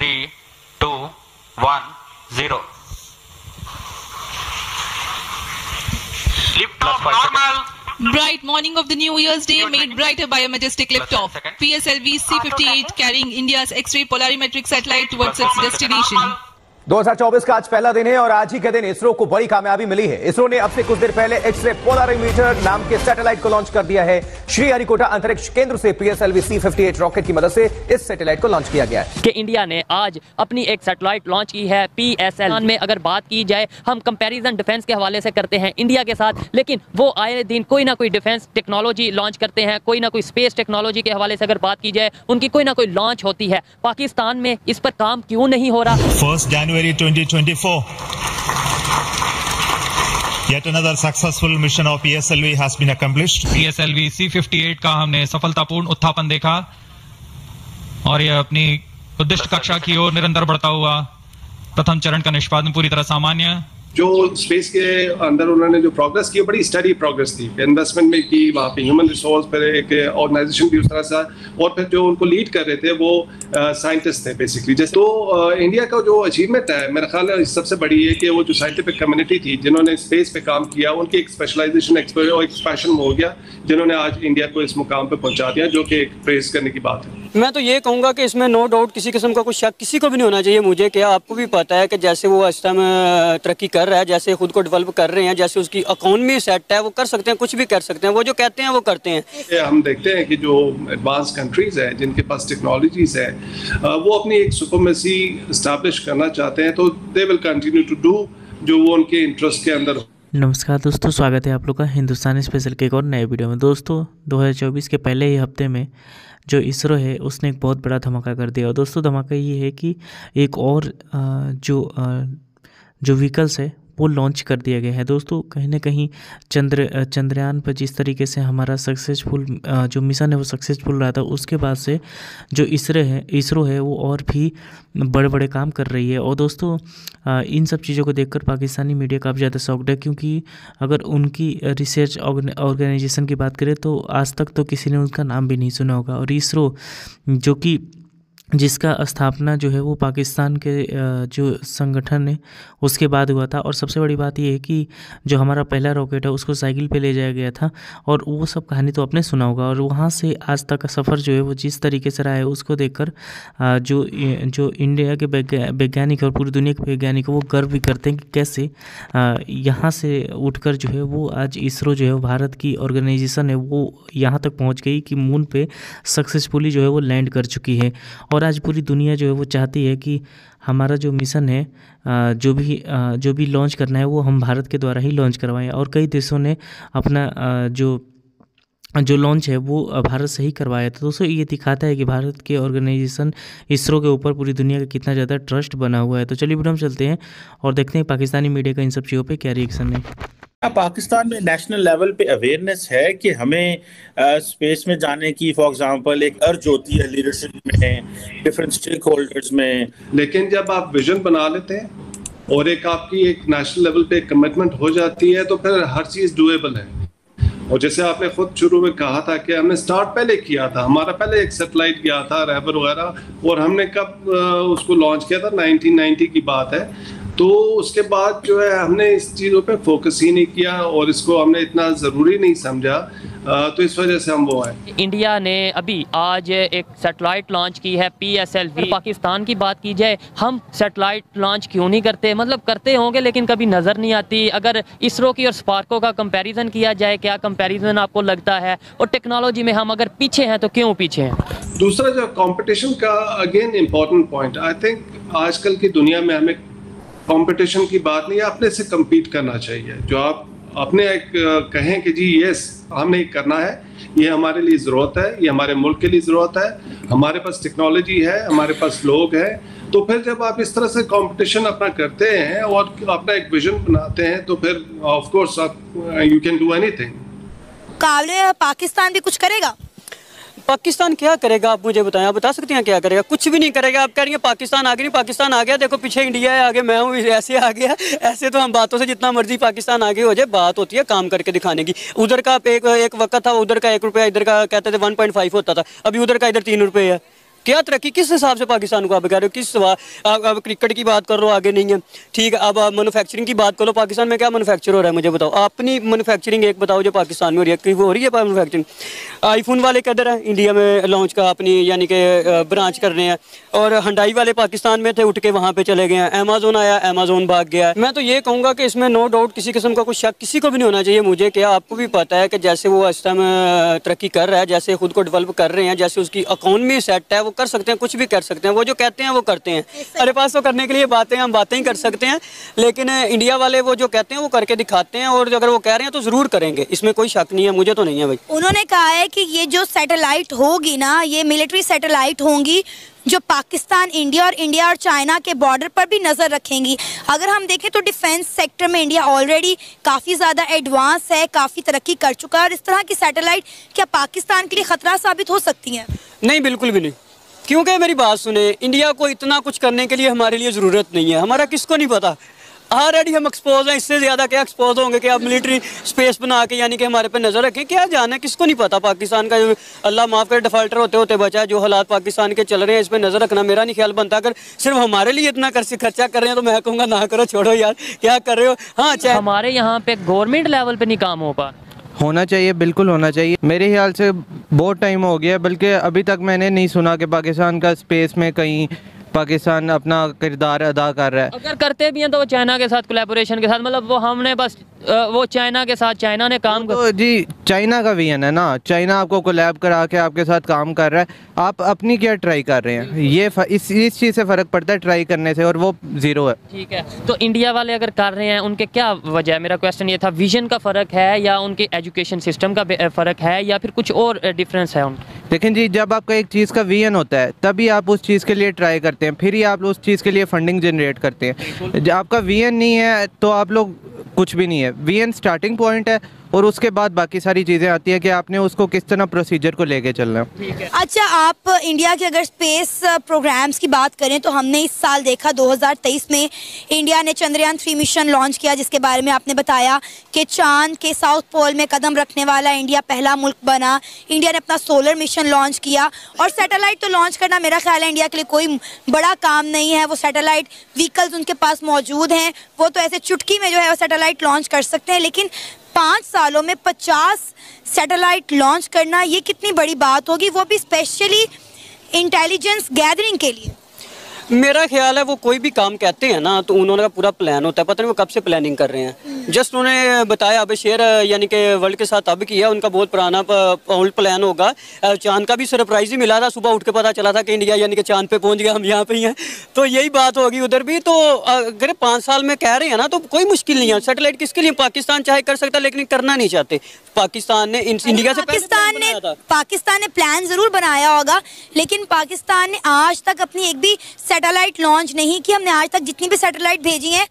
3, 2, 1, 0. Lift off normal. Bright morning of the New Year's Day made brighter by a majestic lift-off. PSLV C58 carrying India's X-ray polarimetric satellite towards its destination. 2024 का आज पहला दिन है और आज ही के दिन इसरो को बड़ी कामयाबी मिली है। इसरो ने अब से कुछ देर पहले एक्सरे पोलरीमीटर नाम के सैटेलाइट को लॉन्च कर दिया है। श्रीहरिकोटा अंतरिक्ष केंद्र से PSLV C58 रॉकेट की मदद से इस सैटेलाइट को लॉन्च किया गया है। कि इंडिया ने आज अपनी एक सैटेलाइट लॉन्च की है PSLV में। अगर बात की जाए, हम कंपैरिजन डिफेंस के हवाले से करते हैं इंडिया के साथ, लेकिन वो आए दिन कोई ना कोई डिफेंस टेक्नोलॉजी लॉन्च करते हैं, कोई ना कोई स्पेस टेक्नोलॉजी के हवाले से अगर बात की जाए उनकी कोई ना कोई लॉन्च होती है। पाकिस्तान में इस पर काम क्यों नहीं हो रहा? 1st January 2024, yet another successful mission of PSLV has been accomplished. PSLV C58 का हमने सफलतापूर्ण उत्थापन देखा और यह अपनी उद्दिष्ट कक्षा की ओर निरंतर बढ़ता हुआ प्रथम चरण का निष्पादन पूरी तरह सामान्य। जो स्पेस के अंदर उन्होंने जो प्रोग्रेस की, बड़ी स्टडी प्रोग्रेस थी, इन्वेस्टमेंट में की, वहाँ पे ह्यूमन रिसोर्स पर एक ऑर्गेनाइजेशन भी उस तरह से, और फिर जो उनको लीड कर रहे थे वो साइंटिस्ट थे बेसिकली। जैसे तो इंडिया का जो अचीवमेंट है, मेरा ख्याल है सबसे बड़ी है कि वो जो साइंटिफिक कम्युनिटी थी जिन्होंने स्पेस पे काम किया, उनकी एक स्पेशलाइजेशन और एक पैशन हो गया जिन्होंने आज इंडिया को इस मुकाम पर पहुँचा दिया, जो कि एक प्रेज करने की बात है। मैं तो ये कहूँगा कि इसमें नो डाउट किसी किस्म का कोई शक किसी को भी नहीं होना चाहिए। मुझे क्या, आपको भी पता है कि जैसे वो इस टाइम तरक्की कर रहा है, जैसे खुद को डेवलप कर रहे हैं, जैसे उसकी इकोनॉमी सेट है, वो कर सकते हैं, कुछ भी कर सकते हैं, वो जो कहते हैं वो करते हैं। हम देखते हैं कि जो एडवांस कंट्रीज हैं जिनके पास टेक्नोलॉजीज हैं, वो अपनी एक सुपरमेसी इस्टेब्लिश करना चाहते हैं, तो they will continue to do जो वो उनके इंटरेस्ट के अंदर। नमस्कार दोस्तों, स्वागत है आप लोग का हिंदुस्तान स्पेशल के एक और नए वीडियो में। दोस्तों 2024 के पहले ही हफ्ते में जो इसरो है उसने एक बहुत बड़ा धमाका कर दिया। और दोस्तों धमाका ये है कि एक और जो व्हीकल्स है वो लॉन्च कर दिया गया है। दोस्तों कहीं ना कहीं चंद्रयान पर जिस तरीके से हमारा सक्सेसफुल जो मिशन है वो सक्सेसफुल रहा था, उसके बाद से जो इसरो है वो और भी बड़े बड़े काम कर रही है। और दोस्तों इन सब चीज़ों को देखकर पाकिस्तानी मीडिया काफ़ी ज़्यादा शॉक्ड है, क्योंकि अगर उनकी रिसर्च ऑर्गेनाइजेशन की बात करें तो आज तक तो किसी ने उनका नाम भी नहीं सुना होगा। और इसरो जो कि जिसका स्थापना जो है वो पाकिस्तान के जो संगठन है उसके बाद हुआ था। और सबसे बड़ी बात यह है कि जो हमारा पहला रॉकेट है उसको साइकिल पे ले जाया गया था, और वो सब कहानी तो आपने सुना होगा। और वहाँ से आज तक का सफ़र जो है वो जिस तरीके से रहा है उसको देखकर जो इंडिया के वैज्ञानिक और पूरी दुनिया के वैज्ञानिक वो गर्व भी करते हैं कि कैसे यहाँ से उठकर जो है वो आज इसरो जो है भारत की ऑर्गेनाइजेशन है वो यहाँ तक पहुँच गई कि मून पे सक्सेसफुली जो है वो लैंड कर चुकी है। और आज पूरी दुनिया जो है वो चाहती है कि हमारा जो मिशन है जो भी लॉन्च करना है वो हम भारत के द्वारा ही लॉन्च करवाएं। और कई देशों ने अपना जो लॉन्च है वो भारत से ही करवाया था। दोस्तों ये दिखाता है कि भारत के ऑर्गेनाइजेशन इसरो के ऊपर पूरी दुनिया का कितना ज़्यादा ट्रस्ट बना हुआ है। तो चलिए वीडियो में चलते हैं और देखते हैं पाकिस्तानी मीडिया का इन सब चीज़ों पर क्या रिएक्शन है। पाकिस्तान में नेशनल लेवल पे अवेयरनेस है कि हमें स्पेस में जाने की फॉर एग्जांपल एक अर्ज होती है लीडरशिप में, डिफरेंट स्टेक होल्डर्स में। लेकिन जब आप विजन बना लेते हैं और एक आपकी एक नेशनल लेवल पे कमिटमेंट हो जाती है तो फिर हर चीज़ डूएबल है। और जैसे आपने खुद शुरू में कहा था कि हमने स्टार्ट पहले किया था, हमारा पहले एक सैटेलाइट गया था रहबर वगैरह, और हमने कब उसको लॉन्च किया था, 1990 की बात है। तो उसके बाद जो है हमने इस चीज़ों पे फोकस ही नहीं किया और इसको हमने इतना ज़रूरी नहीं समझा, तो इस वजह से हम वो हैं। इंडिया ने अभी आज एक सैटेलाइट लॉन्च की है PSLV। पाकिस्तान की बात की जाए, हम सैटेलाइट लॉन्च क्यों नहीं करते? मतलब करते होंगे लेकिन कभी नज़र नहीं आती। अगर इसरो की और स्पार्को का कंपैरिजन किया जाए, क्या कंपैरिजन आपको लगता है? और टेक्नोलॉजी में हम अगर पीछे हैं तो क्यों पीछे हैं? दूसरा जो कॉम्पिटिशन का again important point, I think आजकल की दुनिया में हमें कंपटीशन की बात नहीं, अपने से कम्पीट करना चाहिए। जो आप अपने एक कहें कि जी यस हमने करना है, ये हमारे लिए ज़रूरत है, ये हमारे मुल्क के लिए ज़रूरत है, हमारे पास टेक्नोलॉजी है, हमारे पास लोग हैं, तो फिर जब आप इस तरह से कंपटीशन अपना करते हैं और अपना एक विजन बनाते हैं तो फिर of course you can do anything. Pakistan भी कुछ करेगा? पाकिस्तान क्या करेगा आप मुझे बताएं, आप बता सकते हैं क्या करेगा? कुछ भी नहीं करेगा। आप कह रही हैं पाकिस्तान आगे नहीं, पाकिस्तान आ गया, देखो पीछे इंडिया है, आगे मैं हूँ, ऐसे आ गया ऐसे। तो हम बातों से जितना मर्जी पाकिस्तान आगे हो जाए, बात होती है काम करके दिखाने की। उधर का एक वक्त था, उधर का 1 रुपया, इधर का कहते थे 1.5 होता था, अभी उधर का इधर 3 रुपये है। क्या तरक्की किस हिसाब से पाकिस्तान को आप कह रहे हो, किस अब क्रिकेट की बात कर रहे हो आगे नहीं है, ठीक है। अब आप मैनुफैक्चरिंग की बात करो, पाकिस्तान में क्या मैनुफैक्चर हो रहा है मुझे बताओ, अपनी मैनुफैक्चरिंग एक बताओ जो पाकिस्तान में हो रही है, वो हो रही है मैनुफैक्चरिंग। आईफोन वाले किधर है, इंडिया में लॉन्च का अपनी यानी कि ब्रांच कर रहे हैं, और हंडाई वाले पाकिस्तान में थे उठ के वहाँ पर चले गए हैं। अमेजोन आया, अमेजोन भाग गया। मैं तो ये कहूँगा कि इसमें नो डाउट किसी किस्म का कुछ शक किसी को भी नहीं होना चाहिए। मुझे क्या आपको भी पता है कि जैसे वो इस टाइम तरक्की कर रहा है, जैसे खुद को डेवलप कर रहे हैं, जैसे उसकी इकोनॉमी सेट है, वो कर सकते हैं, कुछ भी कर सकते हैं, वो जो कहते हैं वो करते हैं। अरे पास तो करने के लिए बातें हम बातें ही कर सकते हैं, लेकिन इंडिया वाले वो जो कहते हैं वो करके दिखाते हैं, और अगर वो कह रहे हैं तो ज़रूर करेंगे, इसमें कोई शक नहीं है, मुझे तो नहीं है भाई। उन्होंने कहा है कि ये जो सैटेलाइट होगी ना, ये मिलिट्री सैटेलाइट होंगी जो पाकिस्तान, इंडिया और चाइना के बॉर्डर पर भी नज़र रखेंगी। अगर हम देखें तो डिफेंस सेक्टर में इंडिया ऑलरेडी काफ़ी ज़्यादा एडवांस है, काफ़ी तरक्की कर चुका है, और इस तरह की सैटेलाइट क्या पाकिस्तान के लिए ख़तरा साबित हो सकती है? नहीं, बिल्कुल भी नहीं, क्योंकि मेरी बात सुने, इंडिया को इतना कुछ करने के लिए हमारे लिए ज़रूरत नहीं है। हमारा किसको नहीं पता, ऑलरेडी हम एक्सपोज हैं, इससे ज़्यादा क्या एक्सपोज होंगे कि आप मिलिट्री स्पेस बना के यानी कि हमारे पे नज़र रखें, क्या जाना है, किसको नहीं पता। पाकिस्तान का अल्लाह माफ़ करे डिफॉल्टर होते होते बचा है, जो हालात पाकिस्तान के चल रहे हैं इस पर नज़र रखना मेरा नहीं ख्याल बनता। अगर सिर्फ हमारे लिए इतना खर्चा कर रहे हैं तो मैं कहूँगा ना करो, छोड़ो यार, क्या कर रहे हो। हाँ, चाहे हमारे यहाँ पे गवर्नमेंट लेवल पर नहीं काम हो पा, होना चाहिए, बिल्कुल होना चाहिए। मेरे ख्याल से बहुत टाइम हो गया, बल्कि अभी तक मैंने नहीं सुना कि पाकिस्तान का स्पेस में कहीं पाकिस्तान अपना किरदार अदा कर रहा है। अगर करते भी हैं तो वो चाइना के साथ कोलैबोरेशन के साथ, मतलब वो हमने बस वो चाइना के साथ, चाइना ने काम तो जी चाइना का विजन है ना, चाइना आपको कोलैब करा के आपके साथ काम कर रहा है, आप अपनी क्या ट्राई कर रहे हैं, ये इस चीज़ से फ़र्क पड़ता है ट्राई करने से, और वो ज़ीरो है। ठीक है, तो इंडिया वाले अगर कर रहे हैं उनके क्या वजह है, मेरा क्वेश्चन ये था, विजन का फ़र्क है या उनके एजुकेशन सिस्टम का फ़र्क है या फिर कुछ और डिफरेंस है उनका? लेकिन जी जब आपका एक चीज़ का विजन होता है तभी आप उस चीज़ के लिए ट्राई करते हैं, फिर ही आप उस चीज़ के लिए फंडिंग जनरेट करते हैं। जब आपका विजन नहीं है तो आप लोग कुछ भी नहीं है, विजन स्टार्टिंग पॉइंट है और उसके बाद बाकी सारी चीज़ें आती हैं कि आपने उसको किस तरह प्रोसीजर को लेके चलना है। अच्छा, आप इंडिया के अगर स्पेस प्रोग्राम्स की बात करें तो हमने इस साल देखा 2023 में इंडिया ने चंद्रयान 3 मिशन लॉन्च किया, जिसके बारे में आपने बताया कि चांद के साउथ पोल में कदम रखने वाला इंडिया पहला मुल्क बना। इंडिया ने अपना सोलर मिशन लॉन्च किया, और सैटेलाइट तो लॉन्च करना मेरा ख्याल है इंडिया के लिए कोई बड़ा काम नहीं है, वो सैटेलाइट व्हीकल्स उनके पास मौजूद हैं, वो तो ऐसे चुटकी में जो है वो सैटेलाइट लॉन्च कर सकते हैं। लेकिन 5 सालों में 50 सैटेलाइट लॉन्च करना, ये कितनी बड़ी बात होगी, वो भी स्पेशली इंटेलिजेंस गैदरिंग के लिए। मेरा ख्याल है वो कोई भी काम कहते हैं ना तो उन्होंने का पूरा प्लान होता है, पता नहीं वो कब से प्लानिंग कर रहे हैं। जस्ट उन्होंने बताया अब शेयर यानी कि वर्ल्ड के साथ अब किया, उनका बहुत पुराना ओल्ड प्लान होगा। चांद का भी सरप्राइज ही मिला था, सुबह उठ के पता चला था कि इंडिया यानी कि चांद पे पहुंच गया, हम यहाँ पे ही हैं, तो यही बात होगी उधर भी। तो अगर 5 साल में कह रहे हैं ना तो कोई मुश्किल नहीं है। सैटेलाइट किसके लिए, पाकिस्तान चाहे कर सकता है लेकिन करना नहीं चाहते। पाकिस्तान ने इंडिया से पाकिस्तान ने प्लान जरूर बनाया होगा, लेकिन पाकिस्तान ने आज तक अपनी एक भी सैटेलाइट लॉन्च नहीं की। हमने आज तक जितनी भी सैटेलाइट भेजी हैं